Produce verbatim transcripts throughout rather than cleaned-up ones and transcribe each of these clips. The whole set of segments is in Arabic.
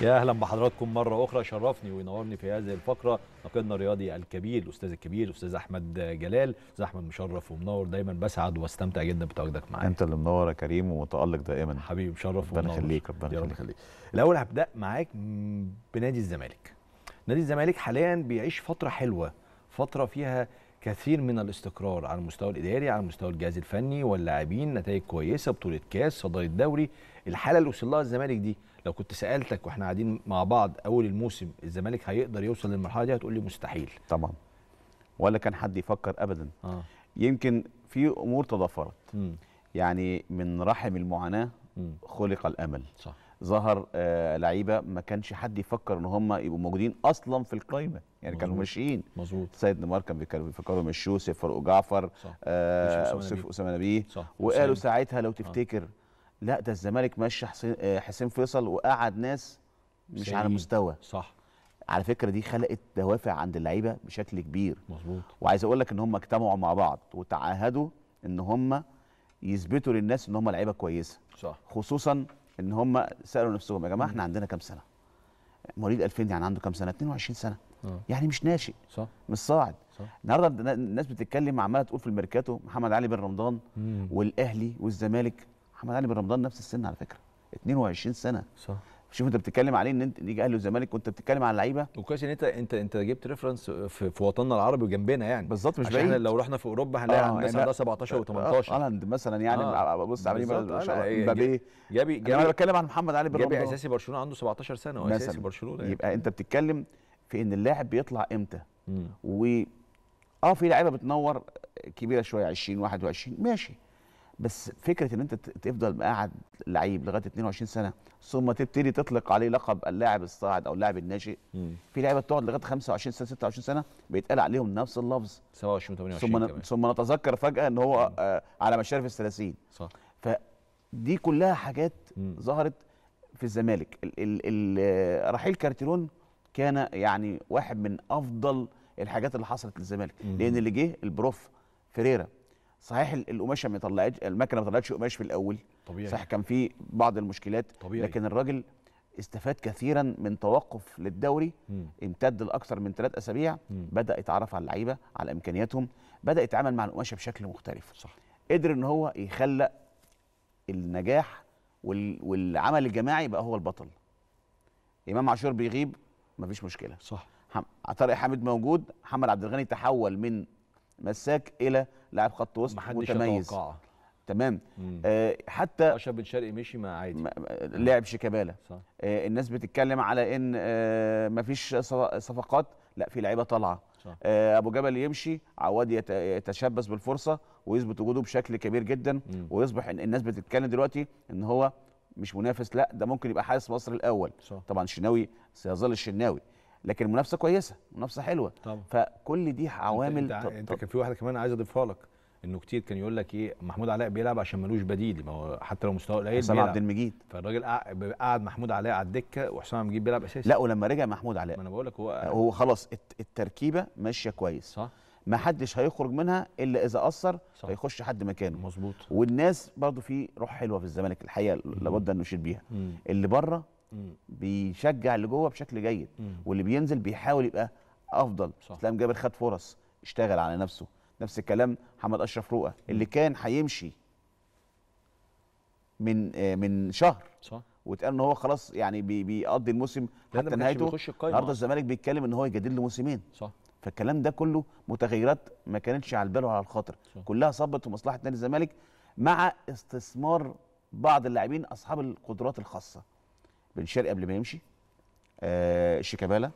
يا اهلا بحضراتكم مره اخرى. شرفني وينورني في هذه الفقره ناقدنا الرياضي الكبير الاستاذ الكبير الاستاذ احمد جلال. استاذ احمد مشرف ومنور دايما، بسعد واستمتع جدا بتواجدك معايا. انت اللي منور يا كريم ومتالق دائما حبيبي. مشرف ومنور، ربنا يخليك ربنا يخليك. الاول هبدا معاك بنادي الزمالك. نادي الزمالك حاليا بيعيش فتره حلوه، فتره فيها كثير من الاستقرار على المستوى الاداري، على مستوى الجهاز الفني واللاعبين، نتائج كويسه، بطوله كاس، صداره دوري. الحاله اللي وصل لها الزمالك دي، لو كنت سالتك واحنا قاعدين مع بعض اول الموسم الزمالك هيقدر يوصل للمرحله دي هتقول لي مستحيل طبعا، ولا كان حد يفكر ابدا. آه. يمكن في امور تضافرت، يعني من رحم المعاناه م. خلق الامل. صح. ظهر آه لعيبه ما كانش حد يفكر ان هم يبقوا موجودين اصلا في القايمه، يعني مزبوط. كانوا ماشيين مظبوط. سيد نمار كان بيفكروا يمشوه، سيف فاروق جعفر، يوسف اسامه نبيه، وقالوا ساعتها لو تفتكر آه. لا ده الزمالك ماشي حسين فيصل وقعد ناس مش على مستوى. صح. على فكره دي خلقت دوافع عند اللعيبه بشكل كبير. مظبوط. وعايز اقول لك ان هم اجتمعوا مع بعض وتعاهدوا ان هم يثبتوا للناس ان هم لعيبه كويسه. صح. خصوصا ان هم سالوا نفسهم يا جماعه احنا عندنا كام سنه؟ مواليد ألفين يعني عنده كام سنه؟ اتنين وعشرين سنة. أه. يعني مش ناشئ. صح. مش صاعد. النهارده الناس بتتكلم عماله تقول في الميركاتو محمد علي بن رمضان مم. والاهلي والزمالك. محمد علي بن رمضان نفس السن على فكره، اتنين وعشرين سنة. صح. شوف انت بتتكلم عليه ان انت يجي اهلي وزمالك وانت بتتكلم على اللعيبه، وكويس ان انت انت انت جبت ريفرنس في, في وطننا العربي وجنبنا، يعني بالظبط مش بعيد. عشان لو رحنا في اوروبا هنلاقي آه عندنا يعني سبعتاشر وتمنتاشر هالاند آه مثلا، يعني آه بص عاملين مبابي جابي جابي. انا بتكلم عن محمد علي بن رمضان جابي اساسي برشلونه عنده سبعتاشر سنة واساسي برشلونه، يعني. يبقى انت بتتكلم في ان اللاعب بيطلع امتى و اه في لعيبه بتنور كبيره شويه عشرين واحد وعشرين ماشي، بس فكره ان انت تفضل قاعد لعيب لغايه اتنين وعشرين سنة ثم تبتدي تطلق عليه لقب اللاعب الصاعد او اللاعب الناشئ. مم. في لعيبه بتقعد لغايه خمسة وعشرين سنة ستة وعشرين سنة بيتقال عليهم نفس اللفظ سبعة وعشرين وتمنية وعشرين ثم ثم نتذكر فجاه ان هو آه على مشارف الثلاثين. صح. فدي كلها حاجات مم. ظهرت في الزمالك. ال ال ال رحيل كارتيرون كان يعني واحد من افضل الحاجات اللي حصلت للزمالك، لان اللي جه البروف فيريرا صحيح القماشه ما طلعتش، المكنه ما طلعتش قماش في الاول طبيعي. صح كان في بعض المشكلات طبيعي. لكن الراجل استفاد كثيرا من توقف للدوري م. امتد لاكثر من ثلاث اسابيع م. بدا يتعرف على اللعيبه، على امكانياتهم، بدا يتعامل مع القماشه بشكل مختلف. صح. قدر ان هو يخلق النجاح وال... والعمل الجماعي بقى هو البطل. امام عاشور بيغيب مفيش مشكله. صح. حم... طارق حامد موجود، محمد عبد الغني تحول من مساك الى لاعب خط وسط متميز. تمام. آه حتى اشرف بن شرقي مشي مع عادي لاعب شيكابالا. صح. آه الناس بتتكلم على ان آه مفيش صفقات، لا في لعيبه طالعه. آه ابو جبل يمشي، عواد يتشبث بالفرصه ويثبت وجوده بشكل كبير جدا. مم. ويصبح الناس بتتكلم دلوقتي ان هو مش منافس، لا ده ممكن يبقى حارس مصر الاول. صح. طبعا الشناوي سيظل الشناوي، لكن منافسه كويسه، منافسه حلوه طبعا. فكل دي عوامل. انت, انت, انت كان في واحده كمان عايز اضيفها لك، انه كتير كان يقول لك ايه محمود علاء بيلعب عشان ملوش بديل، ما هو حتى لو مستواه قليل حسام عبد المجيد، فالراجل قعد محمود علاء على الدكه وحسام عبد المجيد بيلعب اساسي. لا ولما رجع محمود علاء ما انا بقول لك هو هو خلاص التركيبه ماشيه كويس. صح. ما حدش هيخرج منها الا اذا قصر هيخش حد مكانه. مظبوط. والناس برضو في روح حلوه في الزمالك الحقيقه لابد ان نشيد بيها. مم. اللي بره بيشجع اللي جوه بشكل جيد، مم. واللي بينزل بيحاول يبقى افضل. اسلام جابر خد فرص اشتغل على نفسه، نفس الكلام محمد اشرف رؤى اللي كان هيمشي من من شهر. صح. واتقال ان هو خلاص يعني بيقضي الموسم حتى نهايته. النهارده الزمالك بيتكلم ان هو يجدد له موسمين. صح. فالكلام ده كله متغيرات ما كانتش على البال وعلى الخاطر، كلها صبت في مصلحه نادي الزمالك مع استثمار بعض اللاعبين اصحاب القدرات الخاصه. بن شرقي قبل ما يمشي، آه شيكابالا،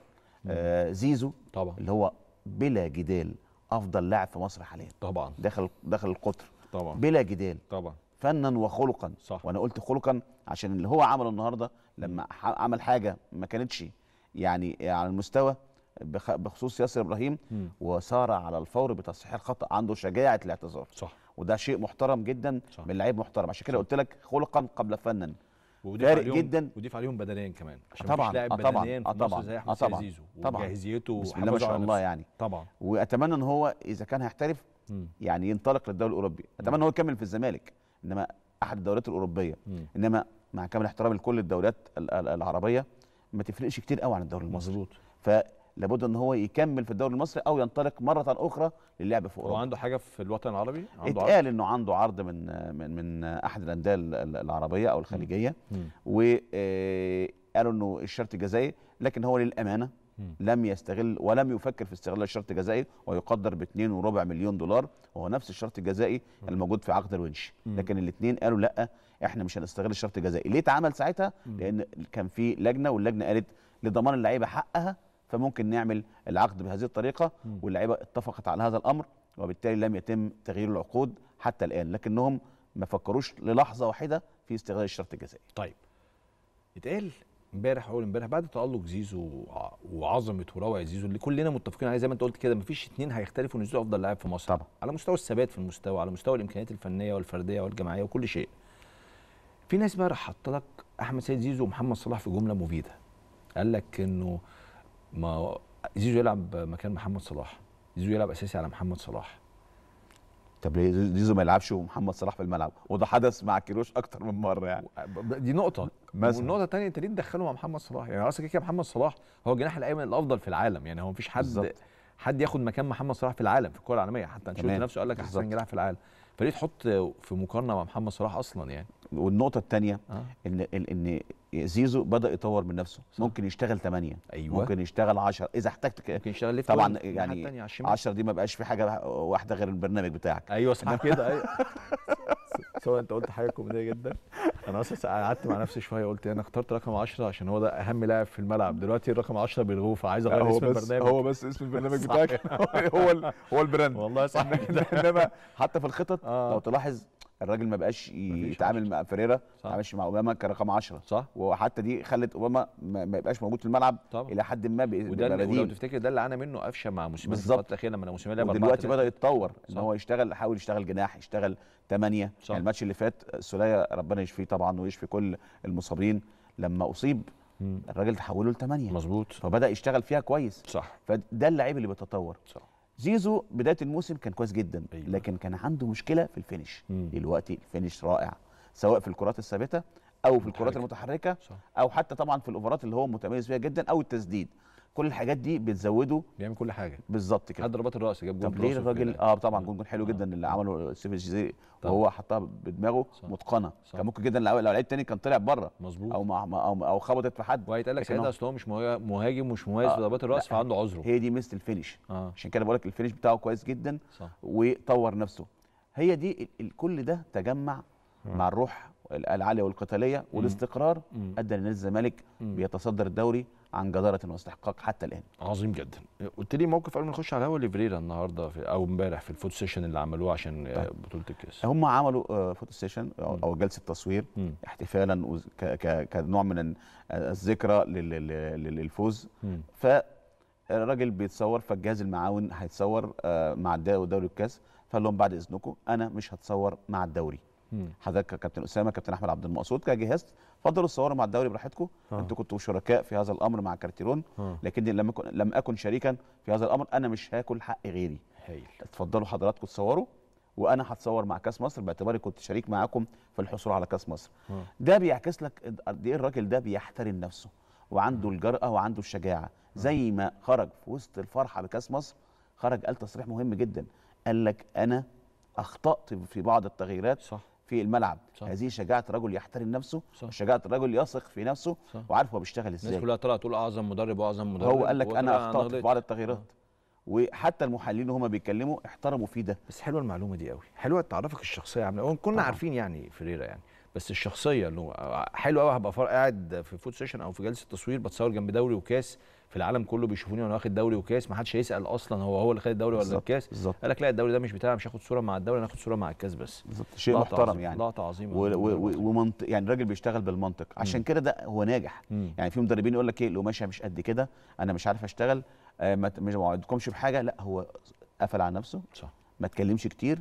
آه زيزو طبعا اللي هو بلا جدال افضل لاعب في مصر حاليا طبعا، داخل داخل القطر طبعا بلا جدال طبعا، فنا وخلقا. صح. وانا قلت خلقا عشان اللي هو عمله النهارده لما عمل حاجه ما كانتش يعني على المستوى بخصوص ياسر ابراهيم، م. وسار على الفور بتصحيح الخطا، عنده شجاعه الاعتذار. صح. وده شيء محترم جدا. صح. من لعيب محترم، عشان كده قلت لك خلقا قبل فنا. فارق جدا، وضيف عليهم بدنيا كمان عشان طبعا مش لاعب بدنيا في مصر زي احمد طبعا زيزو وجاهزيته بسم الله ما شاء الله يعني طبعا. واتمنى ان هو اذا كان هيحترف م. يعني ينطلق للدوري الاوروبي، اتمنى ان هو يكمل في الزمالك انما احد الدوريات الاوروبيه، م. انما مع كامل احترامي لكل الدوريات العربيه ما تفرقش كتير قوي عن الدوري المصري. مظبوط. فلابد ان هو يكمل في الدوري المصري او ينطلق مره اخرى للعب في اوروبا. هو عنده حاجه في الوطن العربي؟ عنده اتقال عرض؟ انه عنده عرض من من من احد الانديه العربيه او الخليجيه، وقالوا انه الشرط جزائي، لكن هو للامانه لم يستغل ولم يفكر في استغلال الشرط الجزائي، ويقدر ب اتنين وربع مليون دولار، وهو نفس الشرط الجزائي الموجود في عقد الونش، لكن الاثنين قالوا لا احنا مش هنستغل الشرط الجزائي. ليه اتعمل ساعتها؟ لان كان في لجنه، واللجنه قالت لضمان اللعيبه حقها، فممكن نعمل العقد بهذه الطريقه، واللعيبه اتفقت على هذا الامر، وبالتالي لم يتم تغيير العقود حتى الان، لكنهم ما فكروش للحظه واحده في استغلال الشرط الجزائي. طيب اتقال امبارح اول امبارح بعد تألق زيزو وعظمه وروعه زيزو اللي كلنا متفقين عليه زي ما انت قلت كده، مفيش اتنين هيختلفوا ان زيزو افضل لاعب في مصر طبعا، على مستوى الثبات في المستوى، على مستوى الامكانيات الفنيه والفرديه والجماعيه وكل شيء. في ناس بقى راح حاطه لك احمد سيد زيزو ومحمد صلاح في جمله مفيده، قال لك انه ما زيزو يلعب مكان محمد صلاح، زيزو يلعب اساسي على محمد صلاح. طب ليه زيزو ما يلعبش ومحمد صلاح في الملعب؟ وده حدث مع كيروش اكتر من مره يعني. دي نقطه مثلا، والنقطه الثانيه انت ليه تدخله مع محمد صلاح؟ يعني اصل كده محمد صلاح هو الجناح الايمن الافضل في العالم، يعني هو مفيش حد بالزبط. حد ياخد مكان محمد صلاح في العالم في الكره العالميه، حتى انشيلوتي نفسه قال لك احسن جناح في العالم، فليه تحط في مقارنه مع محمد صلاح اصلا يعني؟ والنقطه الثانيه آه. ان ان زيزو بدا يطور من نفسه، صح. ممكن يشتغل ثمانية، أيوة. ممكن يشتغل عشرة اذا احتجت، ممكن يشتغل ليفت طبعا يعني عشرة، دي ما بقاش في حاجه واحده غير البرنامج بتاعك. ايوه صح كده. ايوه سواء انت قلت حاجه كوميديه جدا، انا اصلا قعدت مع نفسي شويه قلت انا اخترت رقم عشرة عشان هو ده اهم لاعب في الملعب، دلوقتي الرقم عشرة بيلغوه، فعايز اغير اسم البرنامج. هو بس اسم البرنامج بتاعك هو هو البراند والله صح. انما حتى في الخطط لو تلاحظ الراجل ما بقاش يتعامل مع فيريرا، ما يتعاملش مع اوباما كرقم عشرة، صح، وحتى دي خلت اوباما ما يبقاش موجود في الملعب طبعا. الى حد ما بقى وده اللي لو تفتكر ده اللي عانى منه قفشه مع موسيماني بالظبط الاخير لما موسيماني لعب، دلوقتي بدا يتطور ان هو يشتغل، حاول يشتغل جناح، يشتغل ثمانية. يعني الماتش اللي فات السوليه ربنا يشفيه طبعا ويشفي كل المصابين، لما اصيب مم. الراجل تحوله ل ثمانية، مظبوط، فبدا يشتغل فيها كويس، صح. فده اللعيب اللي بيتطور، صح. زيزو بدايه الموسم كان كويس جدا، أيوة. لكن كان عنده مشكله في الفينش. مم. دلوقتي الفينش رائع، سواء في الكرات الثابته او في الكرات المتحركه، صح. او حتى طبعا في الاوفرات اللي هو متميز فيها جدا، او التسديد، كل الحاجات دي بتزوده، بيعمل كل حاجه بالظبط كده، حد ضربات الراس جاب جول. طب ليه الراجل اه طبعا جول حلو آه. جدا اللي عمله سيف الجزيري وهو حطها بدماغه، صح. متقنه، صح. كان ممكن جدا لو لعيب تاني كان طلع بره، مظبوط، او او, أو خبطت في حد، وهيتقال لك ساعتها اصل هو مش مهاجم ومش مميز آه. في ضربات الراس، فعنده عذره. هي دي ميزه الفينش، آه. عشان كده بقول لك الفينش بتاعه كويس جدا، صح. وطور نفسه، هي دي كل ده تجمع آه. مع الروح العاليه والقتاليه والاستقرار، ادى لنادي الزمالك بيتصدر الدوري عن جدارة واستحقاق حتى الآن. عظيم جدا. قلت لي موقف قبل ما نخش على الهوا لفيريرا النهارده في او امبارح في الفوتو سيشن اللي عملوه عشان طيب. بطولة الكاس. هم عملوا فوتو سيشن او جلسة تصوير م. احتفالا كنوع من الذكرى للفوز، فالراجل بيتصور، فالجهاز المعاون هيتصور مع دوري الكاس، فقال لهم بعد اذنكم انا مش هتصور مع الدوري. حضرتك كابتن اسامه، كابتن احمد عبد المقصود، كجهاز اتفضلوا صوروا مع الدوري براحتكم، انتوا كنتوا شركاء في هذا الامر مع كارتيرون، لكني لم اكن لم اكن شريكا في هذا الامر، انا مش هاكل حق غيري، اتفضلوا حضراتكم تصوروا وانا هتصور مع كاس مصر باعتباري كنت شريك معاكم في الحصول على كاس مصر. ها. ده بيعكس لك قد ايه الراجل ده بيحترم نفسه وعنده ها. الجرأه وعنده الشجاعه، زي ما خرج في وسط الفرحه بكاس مصر خرج قال تصريح مهم جدا، قال لك انا اخطأت في بعض التغييرات، صح. في الملعب، صح. هذه شجاعه رجل يحترم نفسه، صح. شجاعه رجل يثق في نفسه، صح. وعارف هو بيشتغل ازاي. الناس كلها طلعت تقول اعظم مدرب واعظم مدرب، هو قال لك انا اخطأت في بعض التغييرات، آه. وحتى المحللين وهم بيتكلموا احترموا فيه ده. بس حلوه المعلومه دي قوي، حلوه تعرفك الشخصيه عامله، كنا آه. عارفين يعني فيريرا يعني، بس الشخصيه انه حلوه قوي. هبقى قاعد في فوت سيشن او في جلسه تصوير بتصور جنب دوري وكاس، في العالم كله بيشوفوني وانا واخد دوري وكاس، ما حدش هيسال اصلا هو هو اللي خد الدوري ولا الكاس، قال لك لا الدوري ده مش بتاعي، مش هاخد صوره مع الدوري، انا هاخد صوره مع الكاس بس. بالظبط، شيء محترم عظيم. يعني لقطه عظيمه ومنطق، يعني الراجل بيشتغل بالمنطق، عشان كده ده هو ناجح. مم. يعني في مدربين يقول لك ايه القماشه مش قد كده، انا مش عارف اشتغل، آه ما اوعدكمش بحاجه، لا هو قفل على نفسه، صح. ما اتكلمش كتير،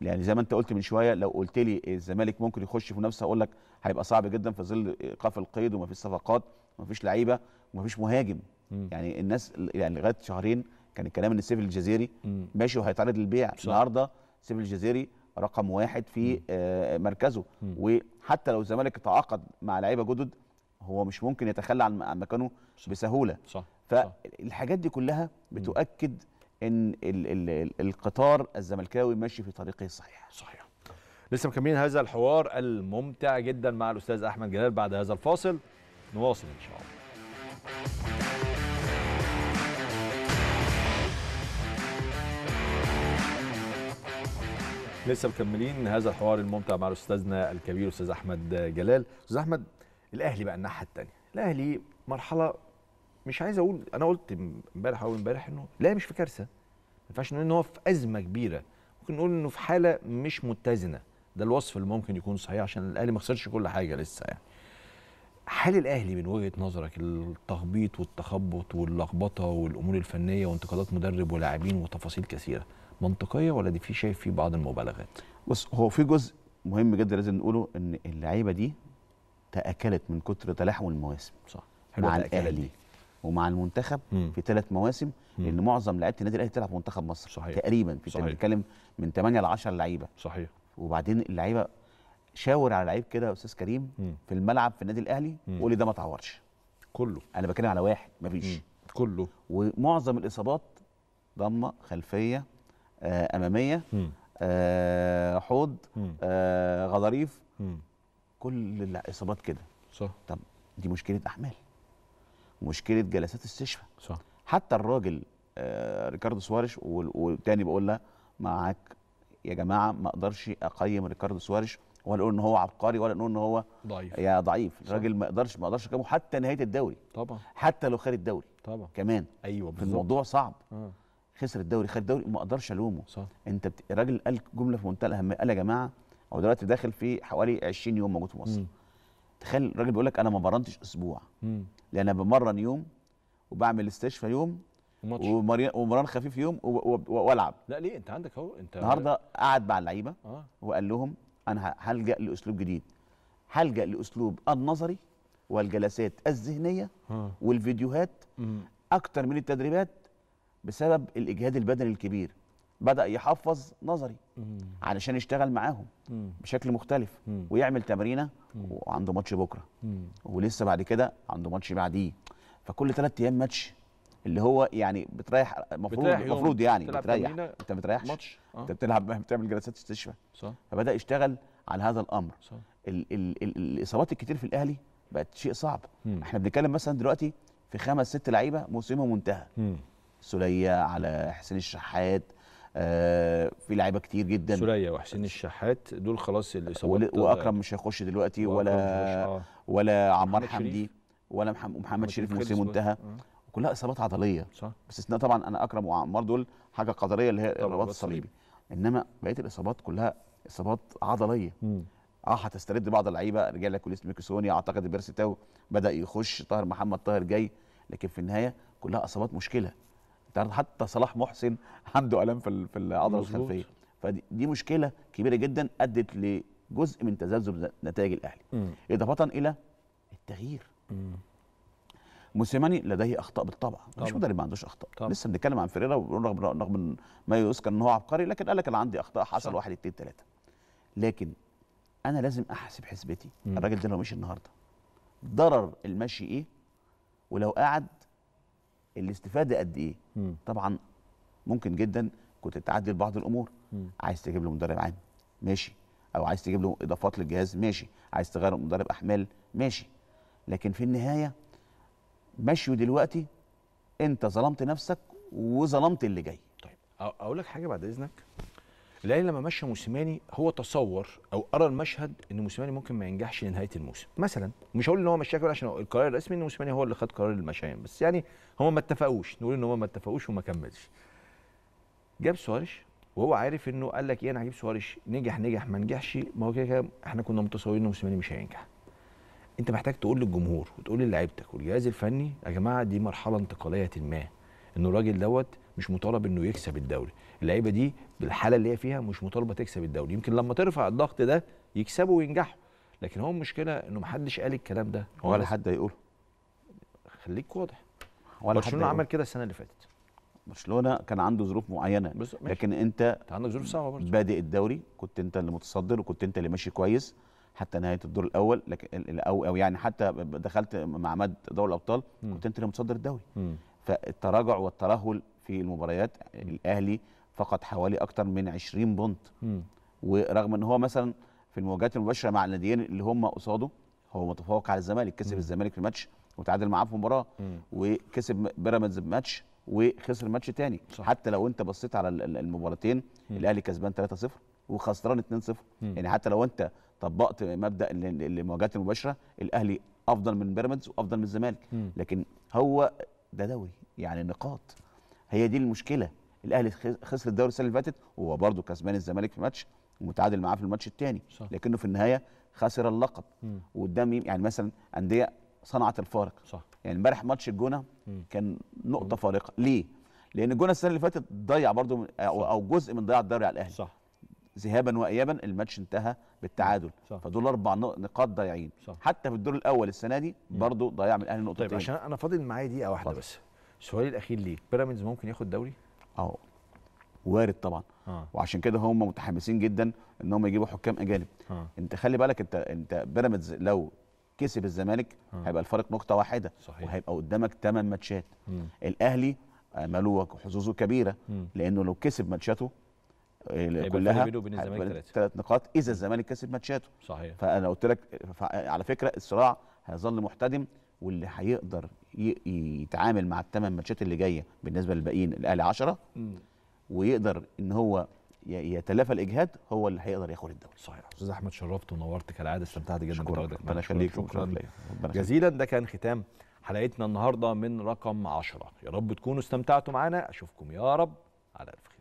يعني زي ما انت قلت من شويه، لو قلت لي الزمالك ممكن يخش في منافسه هقول لك هيبقى صعب جدا في ظل ايقاف القيد وما فيش صفقات وما فيش لعيبه وما فيش مهاجم. مم. يعني الناس يعني لغايه شهرين كان الكلام ان سيف الجزيري مم. ماشي وهيتعرض للبيع، النهارده سيف الجزيري رقم واحد في آه مركزه، مم. وحتى لو الزمالك تعاقد مع لعيبه جدد هو مش ممكن يتخلى عن مكانه بسهوله. صح. فالحاجات دي كلها بتؤكد ان ال ال القطار الزملكاوي ماشي في طريقه الصحيح. صحيح. لسه مكملين هذا الحوار الممتع جدا مع الاستاذ احمد جلال بعد هذا الفاصل، نواصل ان شاء الله. لسه مكملين هذا الحوار الممتع مع استاذنا الكبير استاذ احمد جلال. استاذ احمد، الاهلي بقى الناحيه الثانيه، الاهلي مرحله مش عايز اقول، انا قلت امبارح اول امبارح انه لا مش في كارثه، ما ينفعش نقول ان هو في ازمه كبيره، ممكن نقول انه في حاله مش متزنه، ده الوصف اللي ممكن يكون صحيح عشان الاهلي ما خسرش كل حاجه لسه يعني. حال الاهلي من وجهه نظرك، التخبيط والتخبط واللخبطه والامور الفنيه وانتقادات مدرب ولاعبين وتفاصيل كثيره، منطقيه ولا دي في شايف فيه بعض المبالغات؟ بص، هو في جزء مهم جدا لازم نقوله، ان اللعيبه دي تاكلت من كتر تلاحم المواسم. صح. مع الاهلي ومع المنتخب مم. في ثلاث مواسم، لان معظم لعيبه النادي الاهلي بتلعب في منتخب مصر. صحيح. تقريبا في بنتكلم من ثمانية لعشرة لعيبه. صحيح. وبعدين اللعيبه شاور على لعيب كده يا استاذ كريم مم. في الملعب في النادي الاهلي وقول لي ده ما اتعورش كله، انا بتكلم على واحد، مفيش كله. ومعظم الاصابات ضمه خلفيه، آه، اماميه، آه، حوض، آه، غضاريف، كل الاصابات كده. صح. طب دي مشكله احمال، مشكله جلسات استشفاء. صح. حتى الراجل آه، ريكاردو سواريش، والتاني بقول له معاك يا جماعه، ما اقدرش اقيم ريكاردو سواريش ولا اقول ان هو عبقري ولا نقول ان هو ضعيف يا ضعيف. الراجل ما اقدرش ما اقدرش اقيمه حتى نهايه الدوري. طبعا. حتى لو خد الدوري. طبعا. كمان. ايوه بالظبط. الموضوع صعب. آه. خسر الدوري، خد الدوري، ما اقدرش الومه. صح. انت بت... الراجل قال جمله في منتهى الاهميه، قال يا جماعه هو دلوقتي داخل في حوالي عشرين يوم موجود في مصر. تخيل الراجل بيقول لك انا ما مرنتش اسبوع. مم. لان انا بمرن يوم وبعمل استشفاء يوم ومرن ومران خفيف يوم والعب. لا ليه؟ انت عندك اهو، انت النهارده قعد مع اللعيبه آه. وقال لهم انا هلجا لاسلوب جديد، هلجا لاسلوب النظري والجلسات الذهنيه آه. والفيديوهات مم. اكتر من التدريبات، بسبب الاجهاد البدني الكبير. بدا يحفظ نظري مم. علشان يشتغل معاهم مم. بشكل مختلف مم. ويعمل تمرينه، وعنده ماتش بكره مم. ولسه بعد كده عنده ماتش بعديه، فكل ثلاث ايام ماتش، اللي هو يعني بتريح، المفروض المفروض يعني بتريح، انت ما بتريحش، انت بتلعب بتعمل جلسات استشفاء. فبدا يشتغل على هذا الامر. ال ال ال الاصابات الكتير في الاهلي بقت شيء صعب. مم. احنا بنتكلم مثلا دلوقتي في خمس ست لعيبه موسمهم منتهى، سلية على حسين الشحات، آه في لعيبه كتير جدا، سلية وحسين الشحات دول خلاص الاصابات، واكرم مش هيخش دلوقتي، ولا آه. ولا عمار حمدي، ولا محمد شريف موسم منتهى آه. كلها اصابات عضليه. صح. باستثناء طبعا انا اكرم وعمار دول حاجه قدريه اللي هي الرباط الصليبي، انما بقيه الاصابات كلها اصابات عضليه. مم. اه هتسترد بعض اللعيبه، رجع لك كوليس ميكيسوني، اعتقد البيرسيتاو بدا يخش، طاهر محمد طاهر جاي، لكن في النهايه كلها اصابات مشكله. حتى صلاح محسن عنده الام في في العضله الخلفيه، فدي مشكله كبيره جدا ادت لجزء من تذبذب نتائج الاهلي، اضافه الى التغيير. مم. موسيماني لديه اخطاء بالطبع، مش مدرب ما عندوش اخطاء. طبعا. لسه بنتكلم عن فيريرا، رغم رغم ما يذكر ان هو عبقري، لكن قال لك انا عندي اخطاء، حصل واحد اتنين تلاته. لكن انا لازم احسب حسبتي، مم. الراجل ده لو مشي النهارده ضرر المشي ايه؟ ولو قعد الاستفاده قد ايه؟ مم. طبعا ممكن جدا كنت تعدل بعض الامور. مم. عايز تجيب له مدرب عام، ماشي، او عايز تجيب له اضافات للجهاز، ماشي، عايز تغير مدرب احمال، ماشي، لكن في النهايه مشيوا دلوقتي انت ظلمت نفسك وظلمت اللي جاي. طيب اقول لك حاجه بعد اذنك، الاهلي لما مشى موسيماني هو تصور او ارى المشهد ان موسيماني ممكن ما ينجحش لنهايه الموسم مثلا، مش هقول ان هو مشاه عشان القرار الرسمي ان موسيماني هو اللي خد قرار المشيان، بس يعني هم ما اتفقوش، نقول ان هم ما اتفقوش وما كملش. جاب سواريش وهو عارف انه قال لك ايه، انا هجيب سواريش، نجح نجح، ما نجحش ما هو كده كده احنا كنا متصورين ان موسيماني مش هينجح. انت محتاج تقول للجمهور وتقول للاعيبتك والجهاز الفني يا جماعه دي مرحله انتقاليه، ما انه الراجل دوت مش مطالب انه يكسب الدوري، اللعيبه دي بالحاله اللي هي فيها مش مطالبه تكسب الدوري، يمكن لما ترفع الضغط ده يكسبوا وينجحوا، لكن هو المشكله انه ما حدش قال الكلام ده ولا حد هيقوله. خليك واضح، برشلونه عمل كده السنه اللي فاتت، برشلونه كان عنده ظروف معينه، لكن انت, انت عندك ظروف صعبه برضه، بادئ الدوري كنت انت اللي متصدر وكنت انت اللي ماشي كويس، حتى نهايه الدور الاول، لكن او او يعني حتى دخلت مع مد دوري الابطال كنت انت اللي متصدر الدوري. فالتراجع والترهل في المباريات، الاهلي فقد حوالي اكثر من عشرين بونت، ورغم ان هو مثلا في المواجهات المباشره مع الناديين اللي هم قصاده هو متفوق على الزمالك، كسب الزمالك في ماتش وتعادل معاه في مباراه، وكسب بيراميدز بماتش وخسر ماتش تاني. صح. حتى لو انت بصيت على المباراتين الاهلي كسبان ثلاثة صفر وخسران اتنين صفر، يعني حتى لو انت طبقت مبدا المواجهات المباشره الاهلي افضل من بيراميدز وافضل من الزمالك، لكن هو ده دوري يعني نقاط، هي دي المشكله. الاهلي خسر الدوري السنه اللي فاتت وهو برضه كسبان الزمالك في ماتش ومتعادل معاه في الماتش الثاني، لكنه في النهايه خسر اللقب وقدام يعني مثلا انديه صنعت الفارق. صح. يعني امبارح ماتش الجونه كان نقطه فارقه، ليه؟ لان الجونه السنه اللي فاتت ضيع برضه او جزء من ضياع الدوري على الاهلي. صح. ذهابا وايابا الماتش انتهى بالتعادل. صح. فدول اربع نقاط ضايعين. حتى في الدور الاول السنه دي برضه ضيع من الاهلي نقطتين. طيب عشان انا فاضل معايا دقيقه واحده فضل. بس سؤالي الاخير ليك، بيراميدز ممكن ياخد دوري؟ اه وارد طبعا. آه. وعشان كده هم متحمسين جدا ان هم يجيبوا حكام اجانب. آه. انت خلي بالك انت انت بيراميدز لو كسب الزمالك آه. هيبقى الفرق نقطه واحده. صحيح. وهيبقى قدامك ثمان ماتشات. مم. الاهلي اماله وحظوظه كبيره. مم. لانه لو كسب ماتشاته كلها ثلاث نقاط اذا الزمالك كسب ماتشاته. صحيح. فانا قلت لك على فكره الصراع هيظل محتدم، واللي هيقدر يتعامل مع الثمان ماتشات اللي جايه بالنسبه للباقيين الاهلي عشرة ويقدر ان هو يتلافى الاجهاد هو اللي هيقدر ياخد الدوري. صحيح. استاذ احمد شرفت ونورت كالعاده، استمتعت جدا بتواجدك. شكرا ليك، شكرا جزيلا. ده كان ختام حلقتنا النهارده من رقم عشرة، يا رب تكونوا استمتعتوا معانا، اشوفكم يا رب على الف